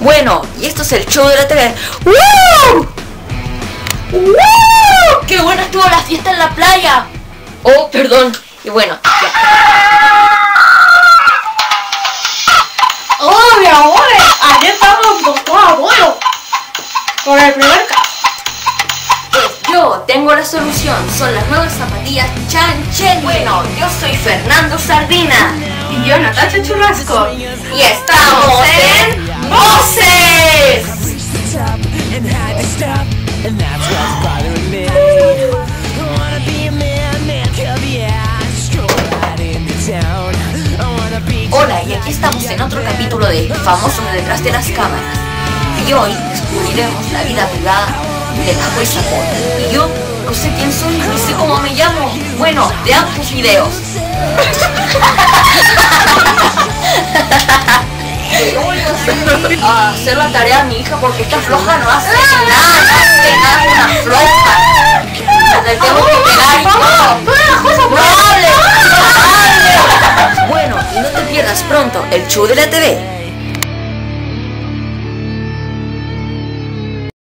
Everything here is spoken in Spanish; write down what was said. Bueno, y esto es el show de la TV. ¡Woo! ¡Woo! ¡Qué buena estuvo la fiesta en la playa! Oh, perdón. Y bueno, ¡oh, mi amor! Ayer estábamos con tu abuelo. Por el primer caso. Pues yo tengo la solución. Son las nuevas zapatillas Chanchel. Bueno, yo soy Fernando Sardina. Y yo, Natacha Churrasco. Y estamos en... ¡Voces! Hola, y aquí estamos en otro capítulo de El famoso detrás de las cámaras. Y hoy descubriremos la vida privada de la jueza Paul. Y yo no sé quién soy, no sé cómo me llamo. Bueno, de ambos videos. A hacer la tarea a mi hija porque esta floja no hace nada, una floja. Le tengo que pegar y todo. ¡No hables! Bueno, y no te pierdas pronto el show de la TV.